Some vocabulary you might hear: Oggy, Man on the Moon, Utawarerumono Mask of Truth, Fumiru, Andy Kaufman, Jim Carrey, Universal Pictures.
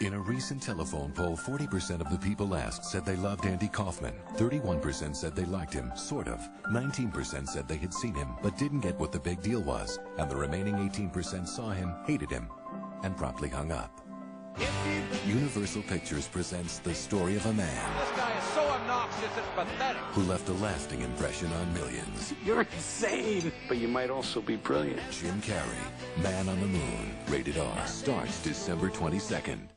In a recent telephone poll, 40% of the people asked said they loved Andy Kaufman. 31% said they liked him, sort of. 19% said they had seen him, but didn't get what the big deal was. And the remaining 18% saw him, hated him, and promptly hung up. Universal Pictures presents the story of a man. This guy is so obnoxious, it's pathetic. Who left a lasting impression on millions. You're insane. But you might also be brilliant. Jim Carrey, Man on the Moon, rated R. Starts December 22nd.